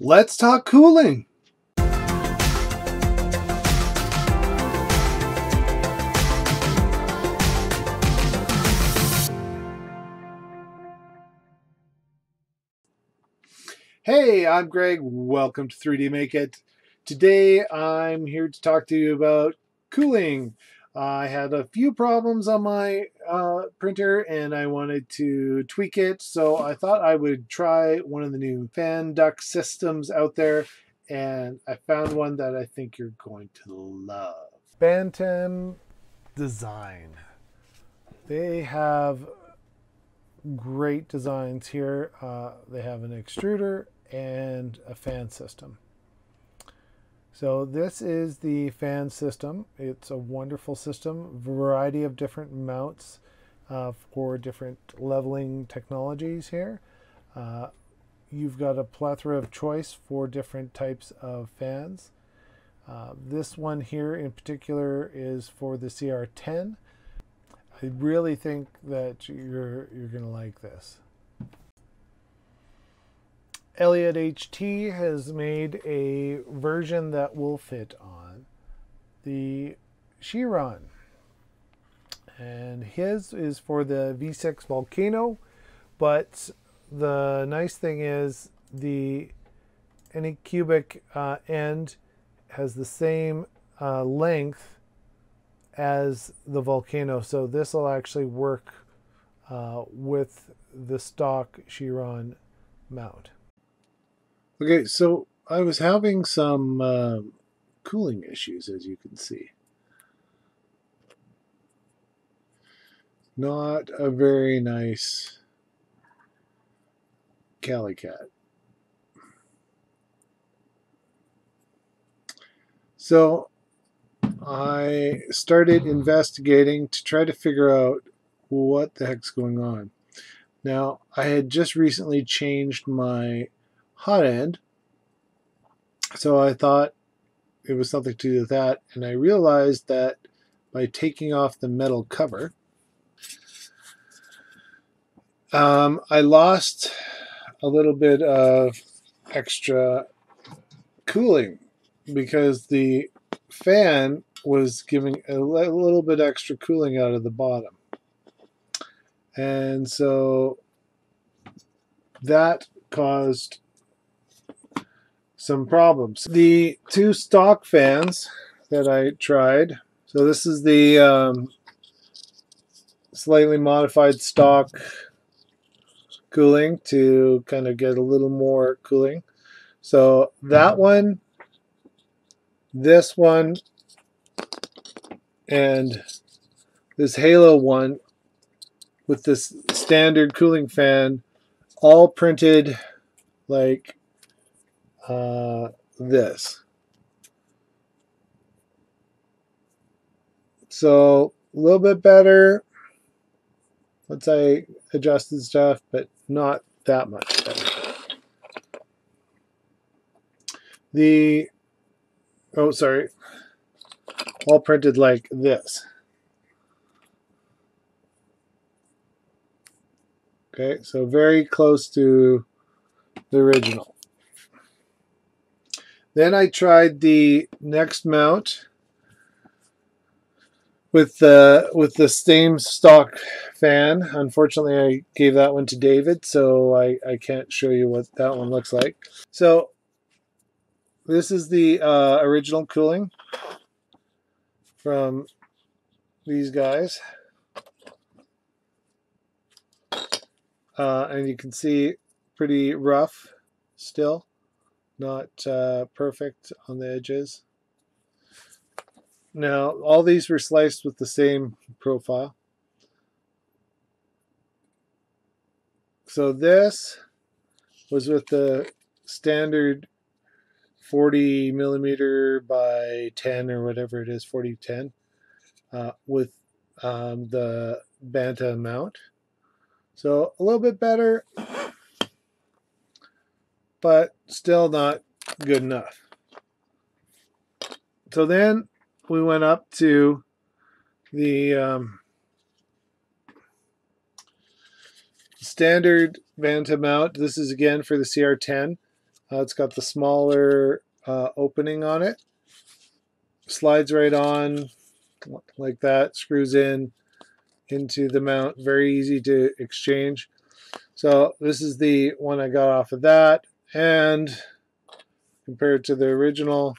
Let's talk cooling. Hey, I'm Greg. Welcome to 3D Make It. Today I'm here to talk to you about cooling. I had a few problems on my printer and I wanted to tweak it, so I thought I would try one of the new fan duct systems out there, and I found one that I think you're going to love. Bantam Design. They have great designs here. They have an extruder and a fan system. So this is the fan system. It's a wonderful system, variety of different mounts for different leveling technologies here. You've got a plethora of choice for different types of fans. This one here in particular is for the CR10. I really think that you're gonna like this. Elliott H.T. has made a version that will fit on the Chiron, and his is for the V6 Volcano, but the nice thing is the ANYCubic end has the same length as the Volcano, so this will actually work with the stock Chiron mount. Okay, so I was having some cooling issues, as you can see. Not a very nice alley cat. So I started investigating to try to figure out what the heck's going on. Now, I had just recently changed my hot end, so I thought it was something to do with that, and I realized that by taking off the metal cover, I lost a little bit of extra cooling because the fan was giving a little bit extra cooling out of the bottom, and so that caused some problems. The two stock fans that I tried, so this is the slightly modified stock cooling to kind of get a little more cooling. So that one, this one, and this Halo one with this standard cooling fan all printed like this. So a little bit better once I adjusted stuff, but not that much better. All printed like this. Okay, so very close to the original. Then I tried the next mount with the same stock fan. Unfortunately, I gave that one to David, so I can't show you what that one looks like. So this is the original cooling from these guys. And you can see pretty rough still. Not perfect on the edges. Now, all these were sliced with the same profile. So this was with the standard 40 millimeter by 10 or whatever it is, 4010, with the Bantam mount. So a little bit better, but still not good enough. So then we went up to the standard Bantam mount. This is again for the CR10, It's got the smaller opening on it. Slides right on like that, screws in into the mount. Very easy to exchange. So this is the one I got off of that, and compared to the original,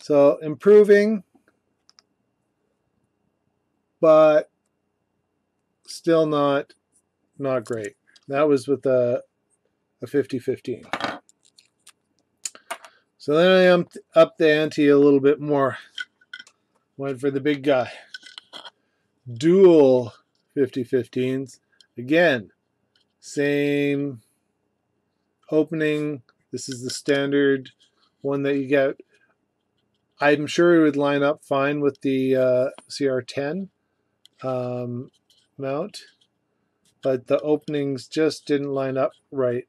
so improving, but still not great. That was with a 5015. So then I upped the ante a little bit more. Went for the big guy. Dual 5015s. Again, same opening. This is the standard one that you get. I'm sure it would line up fine with the CR10 mount, but the openings just didn't line up right.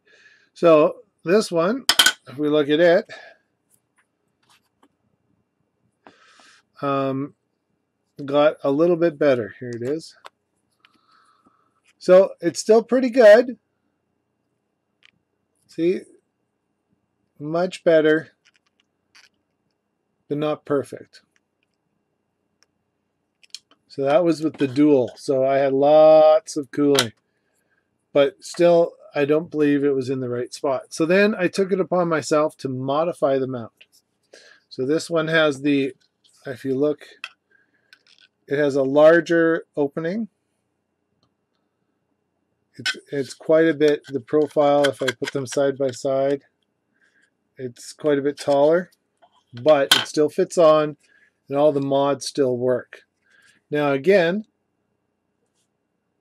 So this one, if we look at it, got a little bit better. Here it is. So it's still pretty good. See, much better, but not perfect. So that was with the dual. So I had lots of cooling, but still I don't believe it was in the right spot. So then I took it upon myself to modify the mount. So this one has the, if you look, it has a larger opening. It's quite a bit, the profile, if I put them side by side, it's quite a bit taller, but it still fits on and all the mods still work. Now again,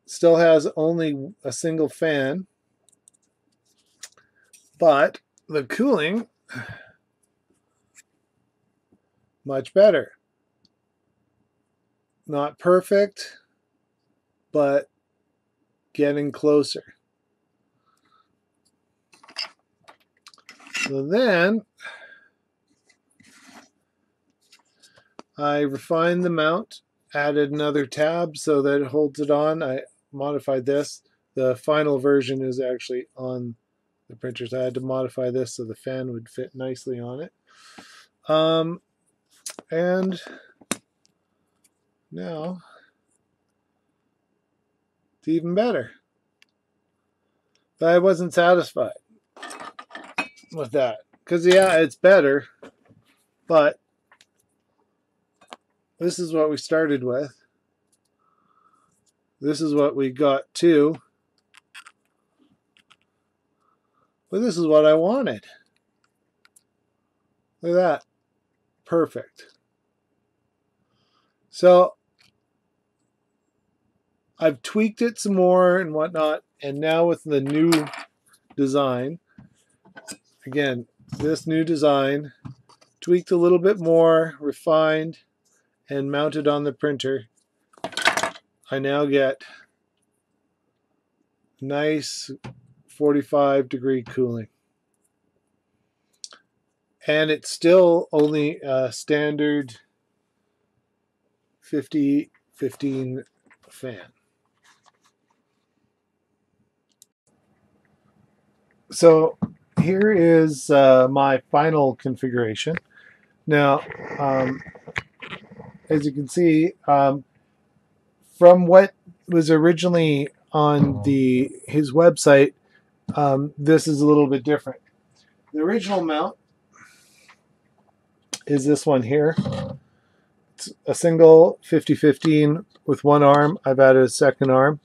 still has only a single fan, but the cooling, much better. Not perfect, but getting closer. So then I refined the mount, added another tab so that it holds it on. I modified this. The final version is actually on the printers. So I had to modify this so the fan would fit nicely on it. And now it's even better. But I wasn't satisfied with that. Because, yeah, it's better, but this is what we started with. This is what we got to. But this is what I wanted. Look at that. Perfect. So I've tweaked it some more and whatnot, and now with the new design, again, this new design, tweaked a little bit more, refined, and mounted on the printer, I now get nice 45-degree cooling. And it's still only a standard 5015 fan. So here is my final configuration. Now, as you can see, from what was originally on his website, this is a little bit different. The original mount is this one here. It's a single 5015 with one arm. I've added a second arm.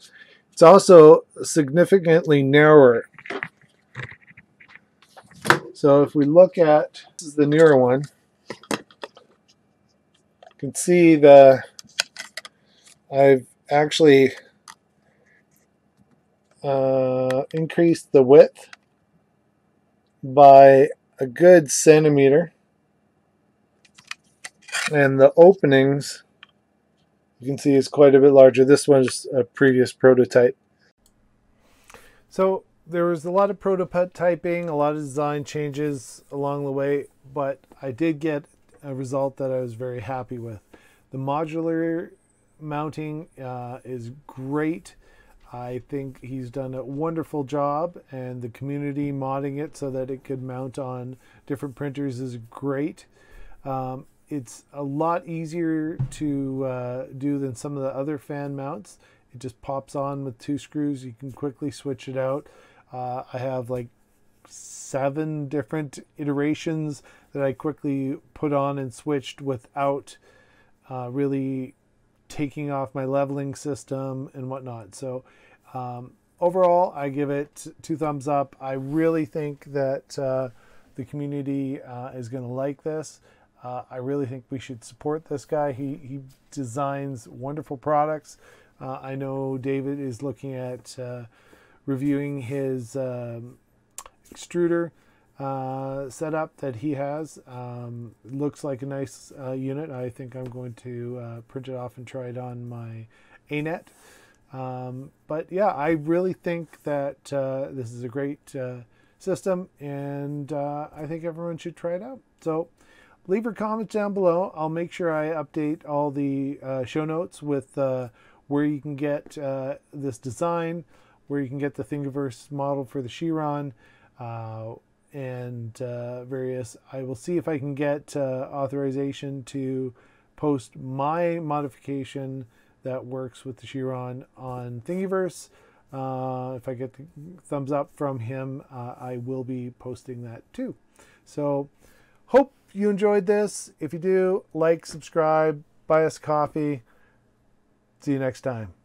It's also significantly narrower. So if we look at, this is the newer one, you can see the, I've actually increased the width by a good centimeter, and the openings, you can see, is quite a bit larger. This one's a previous prototype. So there was a lot of prototyping, a lot of design changes along the way, but I did get a result that I was very happy with. The modular mounting is great. I think he's done a wonderful job, and the community modding it so that it could mount on different printers is great. It's a lot easier to do than some of the other fan mounts. It just pops on with two screws. You can quickly switch it out. I have like 7 different iterations that I quickly put on and switched without really taking off my leveling system and whatnot. So overall, I give it 2 thumbs up. I really think that the community is going to like this. I really think we should support this guy. He designs wonderful products. I know David is looking at reviewing his extruder setup that he has. Looks like a nice unit. I think I'm going to print it off and try it on my Anet. But yeah, I really think that this is a great system, and I think everyone should try it out. So leave your comments down below. I'll make sure I update all the show notes with where you can get this design, where you can get the Thingiverse model for the Chiron, and various. I will see if I can get authorization to post my modification that works with the Chiron on Thingiverse. If I get the thumbs up from him, I will be posting that too. So hope you enjoyed this. If you do, like, subscribe, buy us coffee. See you next time.